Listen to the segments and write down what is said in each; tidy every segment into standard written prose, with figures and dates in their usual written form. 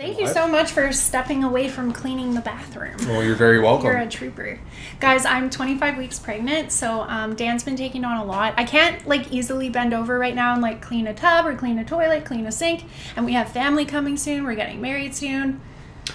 Thank you so much for stepping away from cleaning the bathroom. Well, you're very welcome. You're a trooper. Guys, I'm 25 weeks pregnant, so Dan's been taking on a lot. I can't like easily bend over right now and like clean a tub or clean a toilet, clean a sink. And we have family coming soon. We're getting married soon.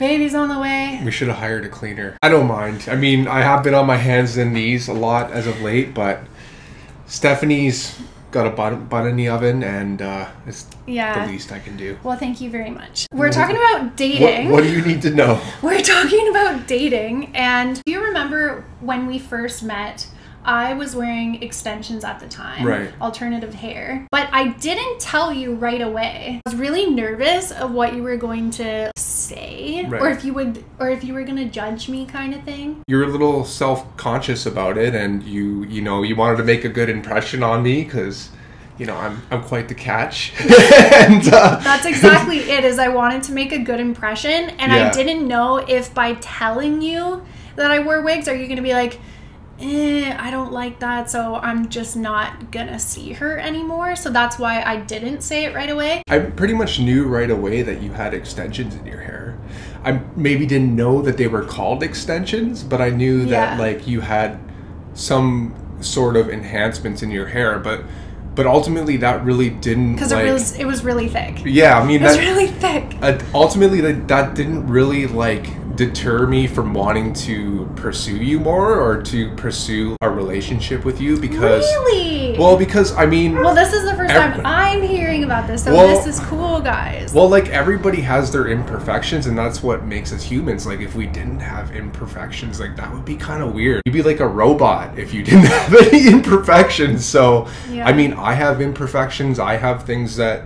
Baby's on the way. We should have hired a cleaner. I don't mind. I mean, I have been on my hands and knees a lot as of late, but Stephanie's got a bun in the oven, and it's the least I can do. Well, thank you very much. We're talking about dating. What do you need to know? We're talking about dating, and do you remember when we first met? I was wearing extensions at the time, alternative hair, but I didn't tell you right away. I was really nervous of what you were going to say, or if you would, or if you were going to judge me, kind of thing. You're a little self-conscious about it, and you know, you wanted to make a good impression on me because, you know, I'm quite the catch. And, that's exactly it. Is I wanted to make a good impression, and I didn't know if by telling you that I wore wigs, are you going to be like, eh, I don't like that, so I'm just not gonna see her anymore. So that's why I didn't say it right away. I pretty much knew right away that you had extensions in your hair. I maybe didn't know that they were called extensions, but I knew that like you had some sort of enhancements in your hair, but ultimately that really didn't, because like, it was really thick. Yeah, I mean, it was really thick. Ultimately that didn't really like deter me from wanting to pursue you more or to pursue a relationship with you, because because I mean, this is the first time I'm hearing about this, so this is cool, guys. Well, like, everybody has their imperfections, and that's what makes us humans. Like, if we didn't have imperfections, like, that would be kind of weird. You'd be like a robot if you didn't have any imperfections. So I mean, I have imperfections, I have things that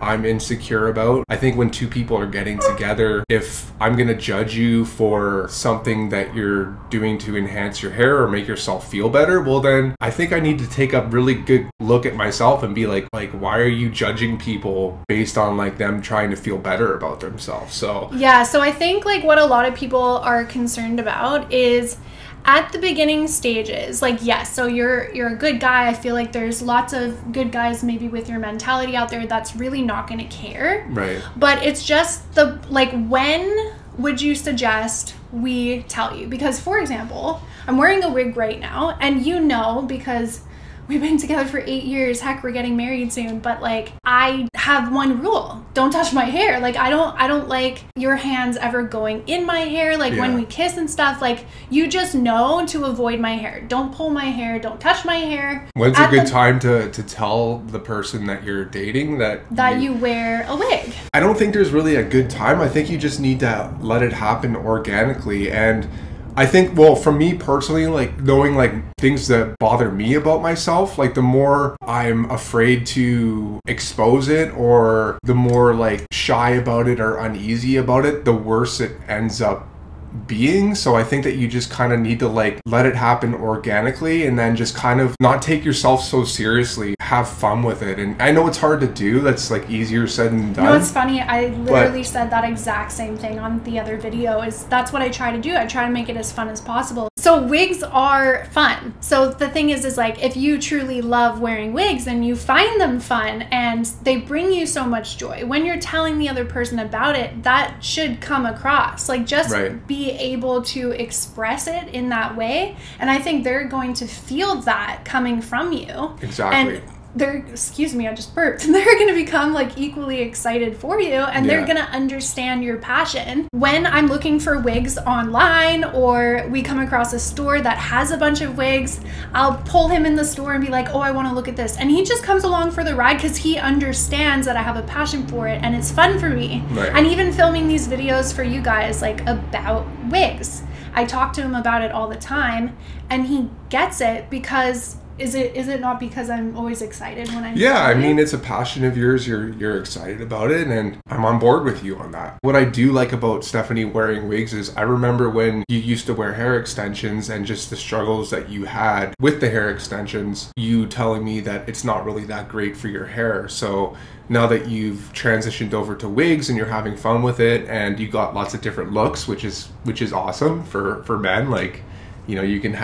I'm insecure about. I think when two people are getting together, if I'm gonna judge you for something that you're doing to enhance your hair or make yourself feel better, well then I think I need to take a really good look at myself and be like, why are you judging people based on like them trying to feel better about themselves? So yeah, so I think like what a lot of people are concerned about is at the beginning stages, like, yes, so you're a good guy. I feel like there's lots of good guys maybe with your mentality out there that's really not going to care. Right. But it's just the, like, when would you suggest we tell you? Because, for example, I'm wearing a wig right now, and you know, because we've been together for 8 years, heck, we're getting married soon, but like, I have one rule: don't touch my hair. Like, I don't like your hands ever going in my hair, like when we kiss and stuff. Like, you just know to avoid my hair. Don't pull my hair, don't touch my hair. When's a good time to tell the person that you're dating that you wear a wig? I don't think there's really a good time. I think you just need to let it happen organically. And I think, well, for me personally, like, knowing like things that bother me about myself, like the more I'm afraid to expose it, or the more like shy about it or uneasy about it, the worse it ends up being. So I think that you just kind of need to like let it happen organically, and then just kind of not take yourself so seriously. Have fun with it. And I know it's hard to do. That's like easier said than done. No, it's funny. I literally said that exact same thing on the other video. Is that's what I try to do. I try to make it as fun as possible. So wigs are fun. So the thing is like, if you truly love wearing wigs and you find them fun and they bring you so much joy, when you're telling the other person about it, that should come across. Like, just be able to express it in that way, and I think they're going to feel that coming from you. Exactly. And they're, excuse me, I just burped. They're going to become like equally excited for you, and they're going to understand your passion. When I'm looking for wigs online, or we come across a store that has a bunch of wigs, I'll pull him in the store and be like, oh, I want to look at this. And he just comes along for the ride because he understands that I have a passion for it and it's fun for me. Right. And even filming these videos for you guys, like, about wigs, I talk to him about it all the time, and he gets it because... Is it not because I'm always excited when I'm I mean, it's a passion of yours. You're excited about it, and I'm on board with you on that. What I do like about Stephanie wearing wigs is I remember when you used to wear hair extensions and just the struggles that you had with the hair extensions, you telling me that it's not really that great for your hair. So now that you've transitioned over to wigs and you're having fun with it, and you got lots of different looks, which is awesome for men. Like, you know, you can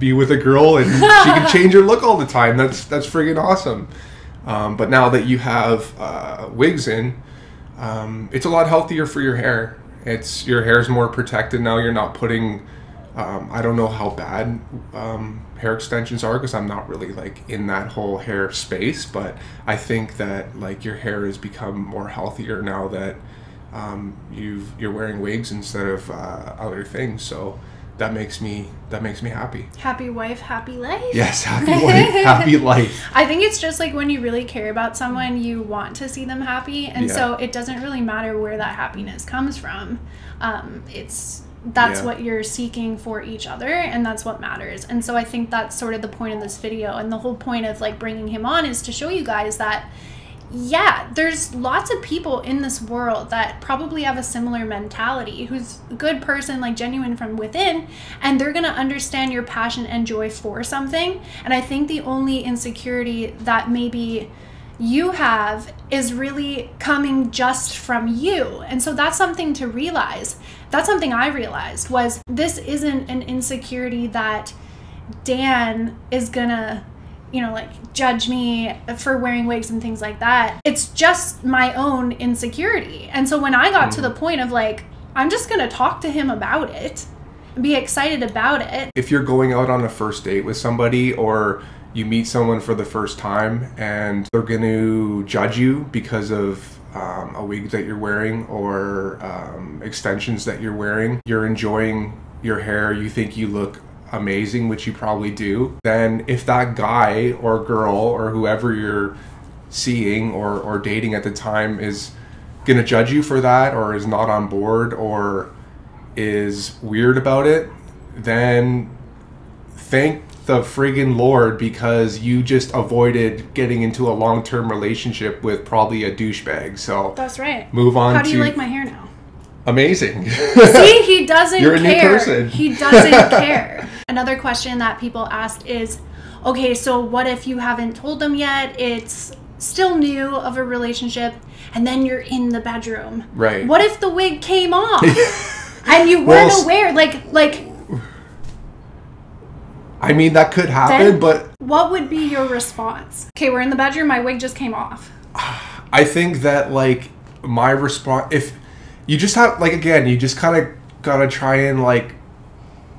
be with a girl and she can change her look all the time. That's friggin' awesome. But now that you have wigs in, It's a lot healthier for your hair. Your hair's more protected now. You're not putting, I don't know how bad hair extensions are because I'm not really like in that whole hair space, but I think that like your hair has become more healthier now that you're wearing wigs instead of other things. So that makes me happy. Happy wife, happy life. Yes, happy wife, happy life. I think it's just like when you really care about someone, you want to see them happy, and so it doesn't really matter where that happiness comes from. That's what you're seeking for each other, and that's what matters. And so I think that's sort of the point of this video, and the whole point of like bringing him on is to show you guys that yeah, there's lots of people in this world that probably have a similar mentality, who's a good person, like genuine from within, and they're gonna understand your passion and joy for something. And I think the only insecurity that maybe you have is really coming just from you. And so that's something to realize. That's something I realized, was this isn't an insecurity that Dan is gonna, you know, like judge me for wearing wigs and things like that. It's just my own insecurity. And so when I got to the point of like, I'm just gonna talk to him about it, be excited about it. If you're going out on a first date with somebody, or you meet someone for the first time and they're gonna judge you because of a wig that you're wearing or extensions that you're wearing, you're enjoying your hair, you think you look amazing, which you probably do, then if that guy or girl or whoever you're seeing or dating at the time is gonna judge you for that, or is not on board, or is weird about it, then thank the friggin' Lord, because you just avoided getting into a long-term relationship with probably a douchebag. So that's right. Move on. How do you like my hair now? Amazing. See, he doesn't care. You're a new person. He doesn't care. Another question that people ask is, okay, so what if you haven't told them yet? It's still new of a relationship, and then you're in the bedroom. Right. What if the wig came off and you weren't aware? Like. I mean, that could happen, but what would be your response? Okay, we're in the bedroom. My wig just came off. I think that like my response, if you just have like, again, you just kind of gotta try and like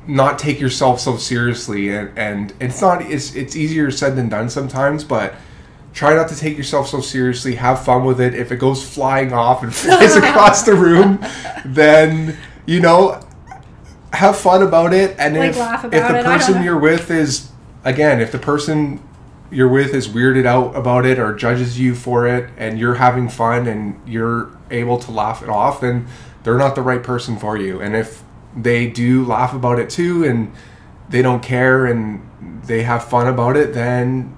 not take yourself so seriously, and it's easier said than done sometimes, but try not to take yourself so seriously. Have fun with it. If it goes flying off and flies across the room, then you know, have fun about it. And like, if the person you're with is, again, if the person you're with is weirded out about it or judges you for it, and you're having fun and you're able to laugh it off, then they're not the right person for you. And if they do laugh about it too, and they don't care and they have fun about it, then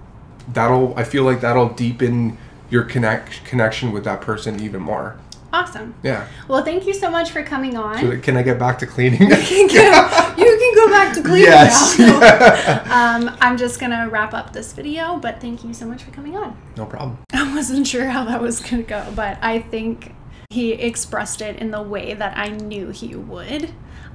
that'll, I feel like that'll deepen your connection with that person even more. Awesome. Yeah. Well, thank you so much for coming on. So, can I get back to cleaning? You can go back to cleaning now. Yeah. I'm just going to wrap up this video, but thank you so much for coming on. No problem. I wasn't sure how that was going to go, but I think he expressed it in the way that I knew he would.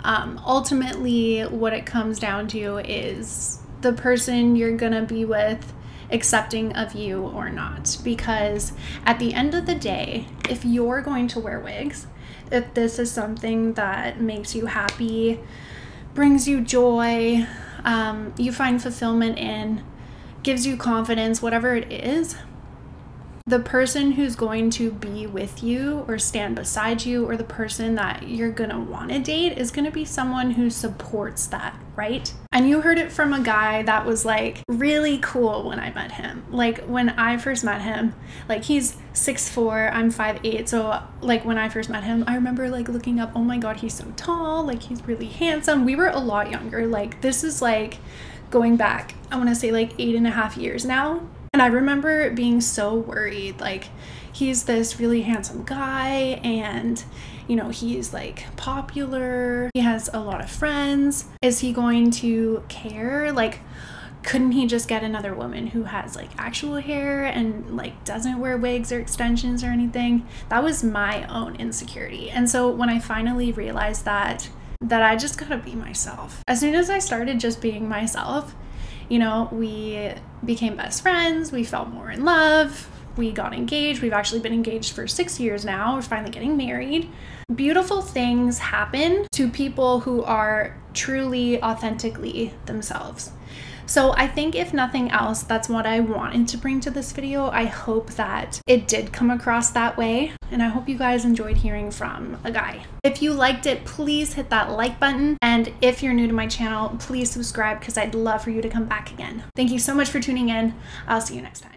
Ultimately, what it comes down to is the person you're going to be with accepting of you or not, because at the end of the day, if you're going to wear wigs, if this is something that makes you happy, brings you joy, you find fulfillment in, gives you confidence, whatever it is, the person who's going to be with you or stand beside you, or the person that you're gonna wanna date, is gonna be someone who supports that, right? And you heard it from a guy that was like really cool when I met him. Like when I first met him, like he's 6'4", I'm 5'8", so like when I first met him, I remember like looking up, oh my God, he's so tall, like he's really handsome. We were a lot younger, like this is like going back, I wanna say like 8.5 years now. And I remember being so worried, like he's this really handsome guy, and you know, he's like popular, he has a lot of friends, is he going to care? Like, couldn't he just get another woman who has like actual hair and like doesn't wear wigs or extensions or anything? That was my own insecurity. And so when I finally realized that I just gotta be myself, as soon as I started just being myself, you know, we became best friends, we fell more in love, we got engaged. We've actually been engaged for 6 years now. We're finally getting married. Beautiful things happen to people who are truly, authentically themselves. So I think if nothing else, that's what I wanted to bring to this video. I hope that it did come across that way. And I hope you guys enjoyed hearing from a guy. If you liked it, please hit that like button. And if you're new to my channel, please subscribe because I'd love for you to come back again. Thank you so much for tuning in. I'll see you next time.